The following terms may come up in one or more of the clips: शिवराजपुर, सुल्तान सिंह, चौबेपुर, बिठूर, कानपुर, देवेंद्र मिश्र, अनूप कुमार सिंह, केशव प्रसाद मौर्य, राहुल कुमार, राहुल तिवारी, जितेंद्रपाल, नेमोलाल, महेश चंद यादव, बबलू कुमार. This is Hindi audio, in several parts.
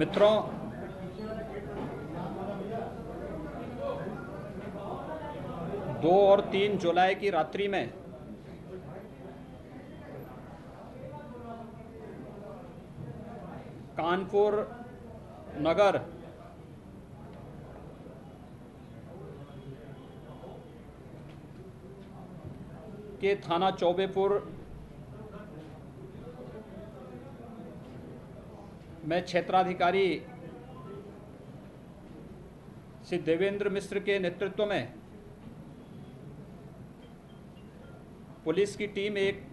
मित्रों, दो और 3 जुलाई की रात्रि में कानपुर नगर के थाना चौबेपुर में क्षेत्राधिकारी श्री देवेंद्र मिश्र के नेतृत्व में पुलिस की टीम एक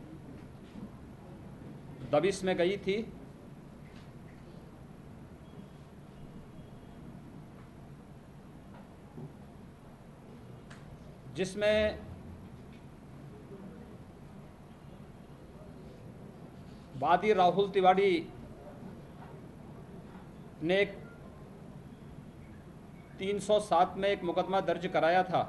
दबिश में गई थी। जिसमें वादी राहुल तिवारी ने 307 में एक मुकदमा दर्ज कराया था।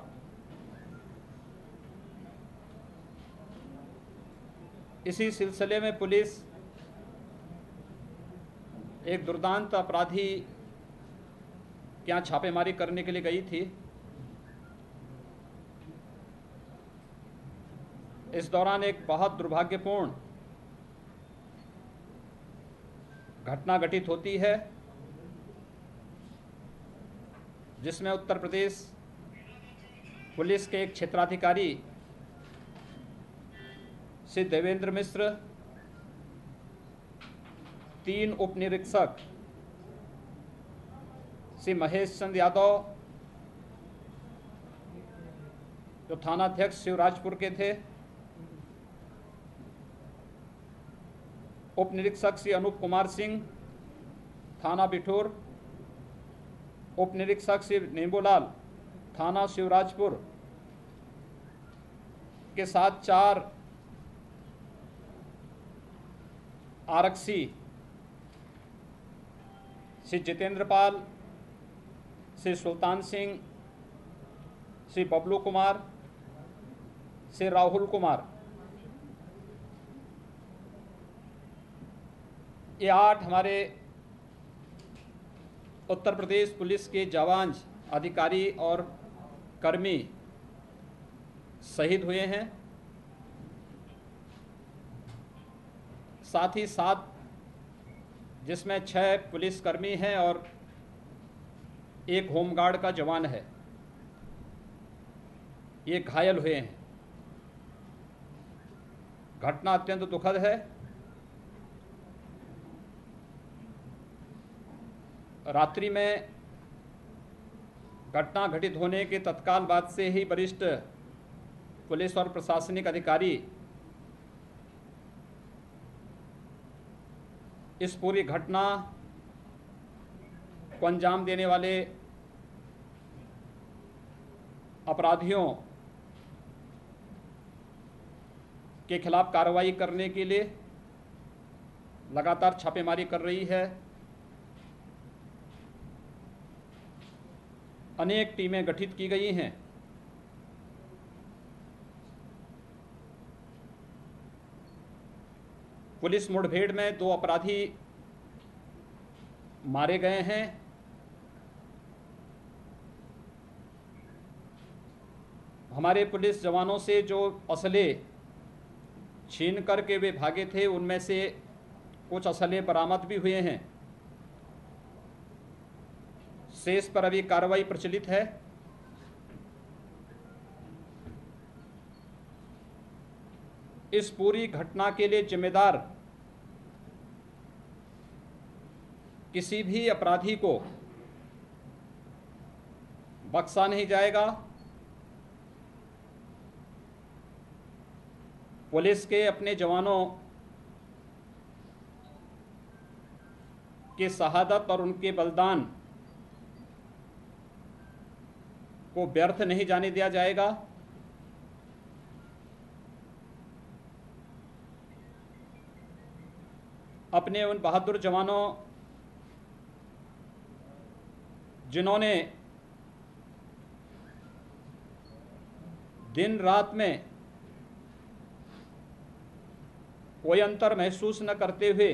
इसी सिलसिले में पुलिस एक दुर्दांत अपराधी के यहाँ छापेमारी करने के लिए गई थी। इस दौरान एक बहुत दुर्भाग्यपूर्ण घटना घटित होती है, जिसमें उत्तर प्रदेश पुलिस के एक क्षेत्राधिकारी श्री देवेंद्र मिश्र, 3 उपनिरीक्षक श्री महेश चंद यादव जो थानाध्यक्ष शिवराजपुर के थे, उपनिरीक्षक श्री अनूप कुमार सिंह थाना बिठूर, उपनिरीक्षक श्री नेमोलाल थाना शिवराजपुर के साथ 4 आरक्षी श्री जितेंद्रपाल, श्री सुल्तान सिंह, श्री बबलू कुमार, श्री राहुल कुमार, ये 8 हमारे उत्तर प्रदेश पुलिस के जवान, अधिकारी और कर्मी शहीद हुए हैं। साथ ही साथ जिसमें 6 पुलिसकर्मी हैं और 1 होमगार्ड का जवान है, ये घायल हुए हैं। घटना अत्यंत दुखद है। रात्रि में घटना घटित होने के तत्काल बाद से ही वरिष्ठ पुलिस और प्रशासनिक अधिकारी इस पूरी घटना को अंजाम देने वाले अपराधियों के खिलाफ कार्रवाई करने के लिए लगातार छापेमारी कर रही है। अनेक टीमें गठित की गई हैं। पुलिस मुठभेड़ में 2 अपराधी मारे गए हैं। हमारे पुलिस जवानों से जो असलें छीन करके वे भागे थे, उनमें से कुछ असलें बरामद भी हुए हैं। शेष पर अभी कार्रवाई प्रचलित है। इस पूरी घटना के लिए जिम्मेदार किसी भी अपराधी को बख्शा नहीं जाएगा। पुलिस के अपने जवानों की शहादत और उनके बलिदान को व्यर्थ नहीं जाने दिया जाएगा। अपने उन बहादुर जवानों जिन्होंने दिन रात में कोई अंतर महसूस न करते हुए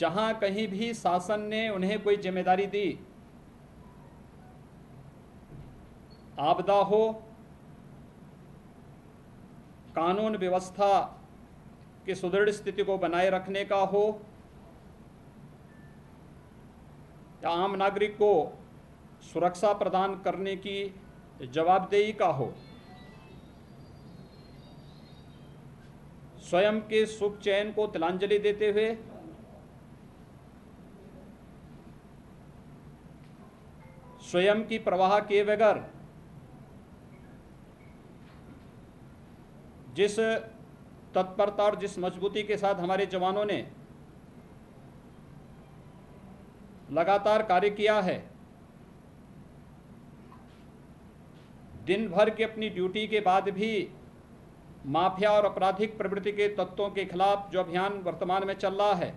जहां कहीं भी शासन ने उन्हें कोई जिम्मेदारी दी, आपदा हो, कानून व्यवस्था की सुदृढ़ स्थिति को बनाए रखने का हो या आम नागरिक को सुरक्षा प्रदान करने की जवाबदेही का हो, स्वयं के सुख चैन को तिलांजलि देते हुए स्वयं की परवाह किए बगैर जिस तत्परता और जिस मजबूती के साथ हमारे जवानों ने लगातार कार्य किया है, दिन भर की अपनी ड्यूटी के बाद भी माफिया और आपराधिक प्रवृत्ति के तत्वों के खिलाफ जो अभियान वर्तमान में चल रहा है,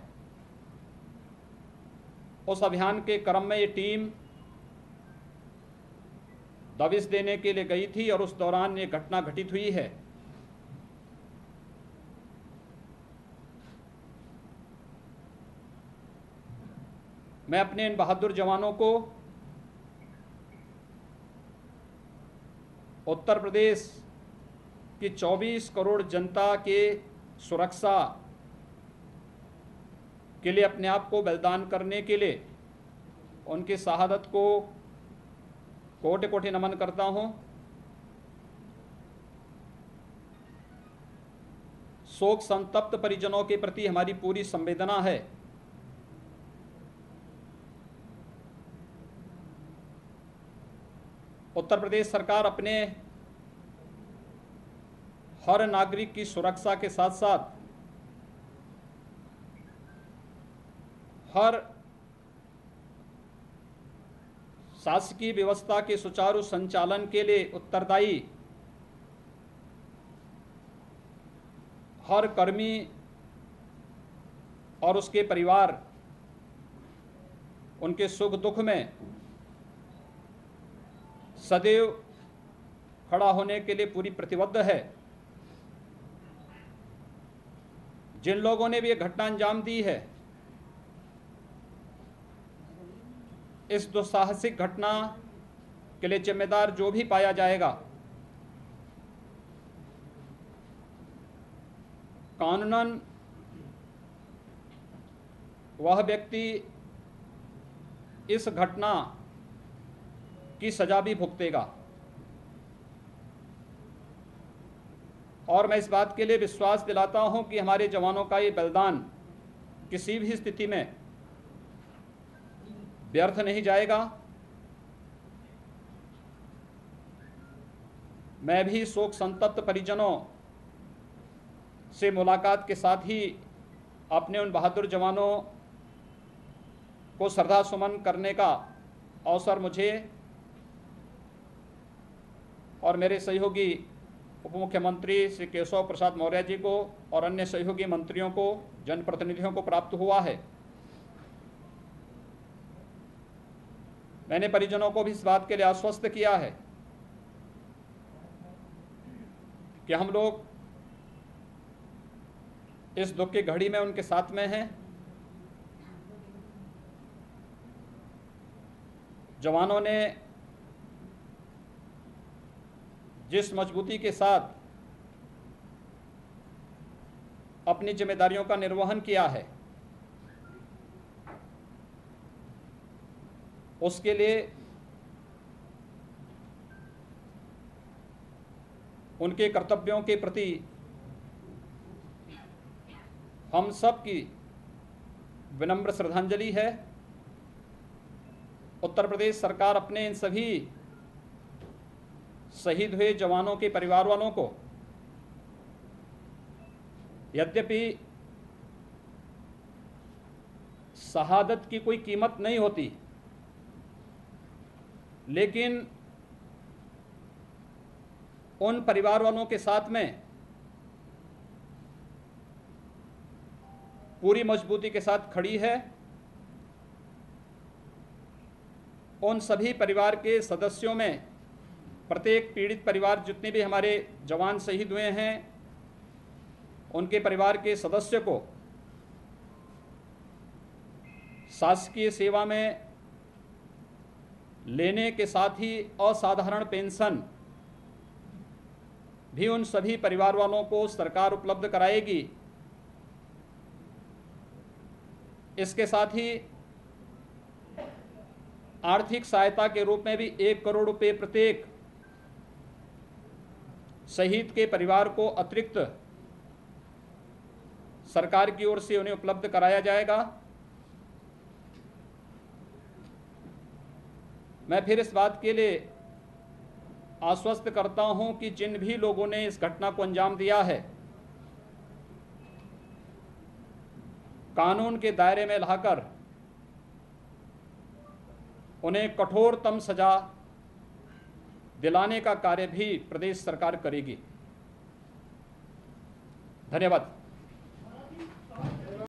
उस अभियान के क्रम में ये टीम दबिश देने के लिए गई थी और उस दौरान ये घटना घटित हुई है। मैं अपने इन बहादुर जवानों को उत्तर प्रदेश की 24 करोड़ जनता के सुरक्षा के लिए अपने आप को बलिदान करने के लिए उनकी शहादत को कोटि कोटि नमन करता हूं। शोक संतप्त परिजनों के प्रति हमारी पूरी संवेदना है। उत्तर प्रदेश सरकार अपने हर नागरिक की सुरक्षा के साथ साथ हर शासकीय व्यवस्था के सुचारू संचालन के लिए उत्तरदायी हर कर्मी और उसके परिवार, उनके सुख दुख में सदैव खड़ा होने के लिए पूरी प्रतिबद्ध है। जिन लोगों ने भी ये घटना अंजाम दी है, इस दुस्साहसिक घटना के लिए जिम्मेदार जो भी पाया जाएगा, कानूनन वह व्यक्ति इस घटना की सजा भी भुगतेगा। और मैं इस बात के लिए विश्वास दिलाता हूं कि हमारे जवानों का ये बलिदान किसी भी स्थिति में व्यर्थ नहीं जाएगा। मैं भी शोक संतप्त परिजनों से मुलाकात के साथ ही अपने उन बहादुर जवानों को श्रद्धा सुमन करने का अवसर मुझे और मेरे सहयोगी उप मुख्यमंत्री श्री केशव प्रसाद मौर्य जी को और अन्य सहयोगी मंत्रियों को, जनप्रतिनिधियों को प्राप्त हुआ है। मैंने परिजनों को भी इस बात के लिए आश्वस्त किया है कि हम लोग इस दुख की घड़ी में उनके साथ में हैं। जवानों ने जिस मजबूती के साथ अपनी जिम्मेदारियों का निर्वहन किया है, उसके लिए उनके कर्तव्यों के प्रति हम सब की विनम्र श्रद्धांजलि है। उत्तर प्रदेश सरकार अपने इन सभी शहीद हुए जवानों के परिवार वालों को यद्यपि शहादत की कोई कीमत नहीं होती, लेकिन उन परिवार वालों के साथ में पूरी मजबूती के साथ खड़ी है। उन सभी परिवार के सदस्यों में प्रत्येक पीड़ित परिवार, जितने भी हमारे जवान शहीद हुए हैं उनके परिवार के सदस्य को शासकीय सेवा में लेने के साथ ही असाधारण पेंशन भी उन सभी परिवार वालों को सरकार उपलब्ध कराएगी। इसके साथ ही आर्थिक सहायता के रूप में भी 1 करोड़ रुपए प्रत्येक शहीद के परिवार को अतिरिक्त सरकार की ओर से उन्हें उपलब्ध कराया जाएगा। मैं फिर इस बात के लिए आश्वस्त करता हूं कि जिन भी लोगों ने इस घटना को अंजाम दिया है, कानून के दायरे में लाकर उन्हें कठोरतम सजा दिलाने का कार्य भी प्रदेश सरकार करेगी। धन्यवाद।